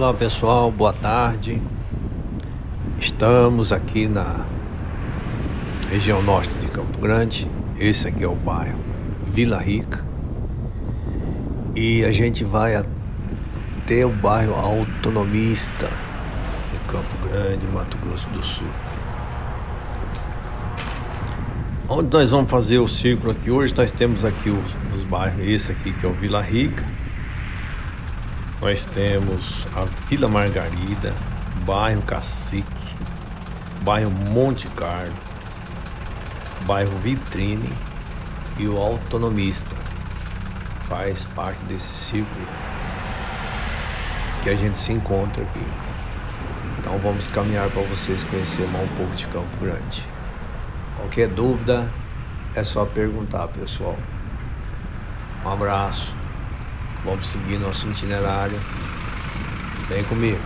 Olá pessoal, boa tarde. Estamos aqui na região norte de Campo Grande. Esse aqui é o bairro Vila Rica e a gente vai até o bairro Autonomista de Campo Grande, Mato Grosso do Sul, onde nós vamos fazer o ciclo aqui. Hoje nós temos aqui os bairros, esse aqui que é o Vila Rica, nós temos a Vila Margarida, Bairro Cacique, Bairro Monte Carlo, Bairro Vitrine e o Autonomista. Faz parte desse ciclo que a gente se encontra aqui. Então vamos caminhar para vocês conhecerem mais um pouco de Campo Grande. Qualquer dúvida é só perguntar, pessoal. Um abraço. Vamos seguir nosso itinerário. Vem comigo.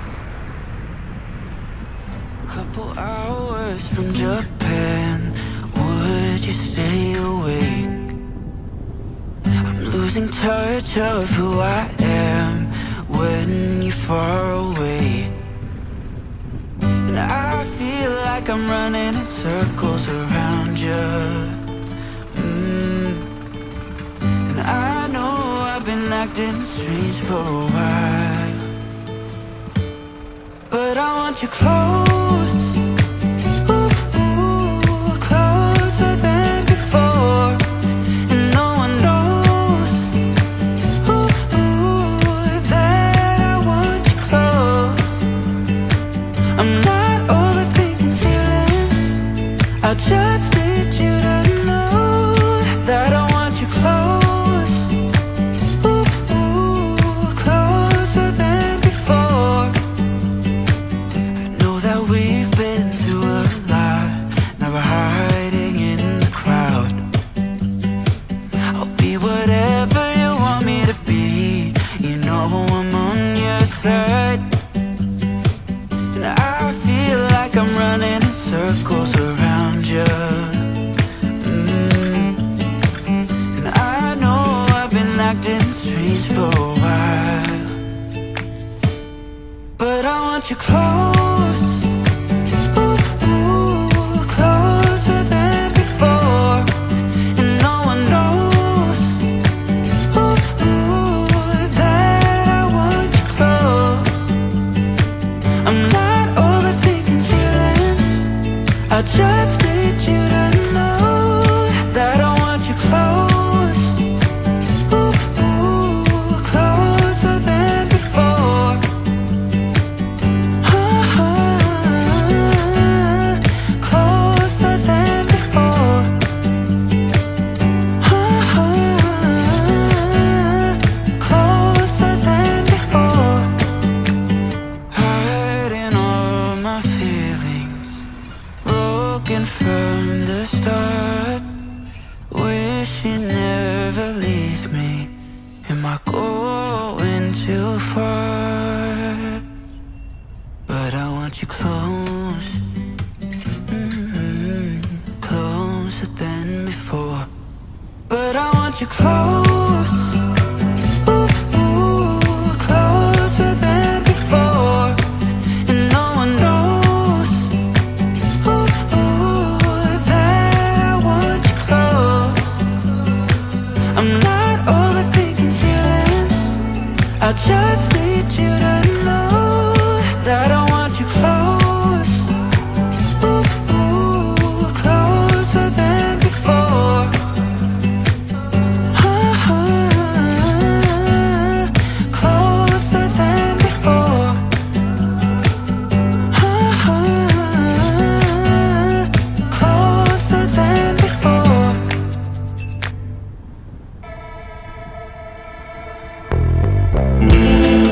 Couple hours from Japan, would you stay awake? I'm losing touch of who I am when you're far away. And I feel like I'm running in circles around you. Acting strange for a while, but I want you close, ooh, closer than before, and no one knows, ooh, that I want you close. I'm not overthinking feelings, I just need you to know that I want you close. You close, ooh, closer than before, and no one knows, ooh, that I want you close. I'm not overthinking feelings, I just need you to know that I want you close. From the start, wish you never leave me. Am I going too far? But I want you close, closer than before. But I want you close. I just need you to know that I want you close, ooh, closer than before, closer than before, closer than before. Thank you.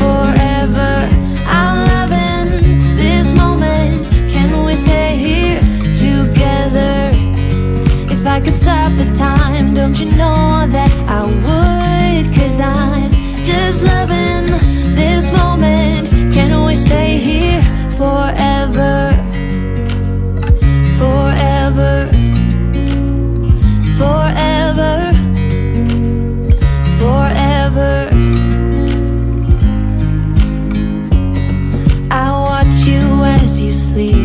forever? I'm loving this moment. Can we stay here together? If I could stop the time, don't you know that I would, 'cause I'm just loving this moment. Can we stay here forever? Forever, forever, forever. I watch you as you sleep.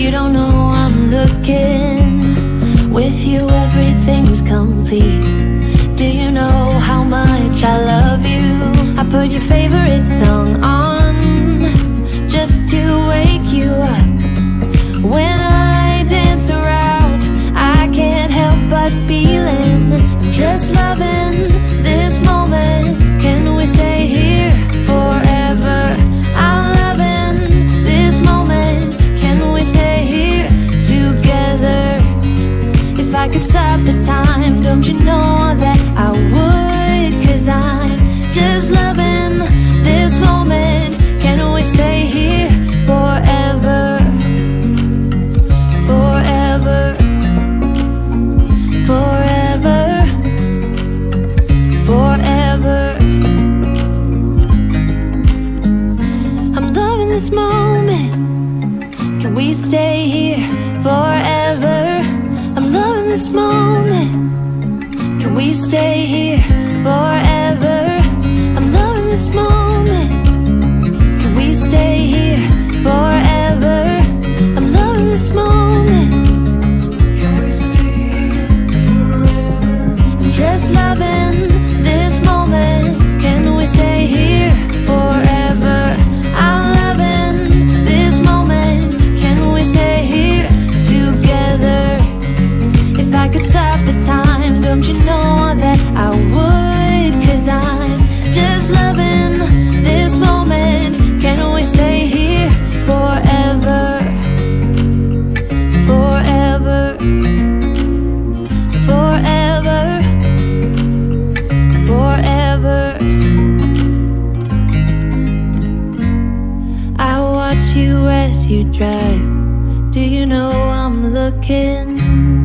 You don't know I'm looking. With you everything's complete. Do you know how much I love you? I put your favorite song on, just to wake you up. When I dance around, I can't help but feeling, I'm just loving this moment. Can we stay here forever? I'm loving this moment. Can we stay here together? If I could stop the time, don't you know that I would, 'cause I'm just loving this moment. Can we stay here forever? Forever, forever, forever. I'm loving this moment. Can we stay here forever? I'm loving this moment. Can we stay here forever? I'm loving this moment. Can we stay here forever? I'm loving this moment. Can we stay here forever? I'm just loving this moment. Can we stay here forever? I'm loving this moment. Can we stay here together? If I could stop the time, don't you know that I would, 'cause I'm just loving this moment. Can we stay here forever? Forever, forever, forever. I watch you as you drive. Do you know I'm looking?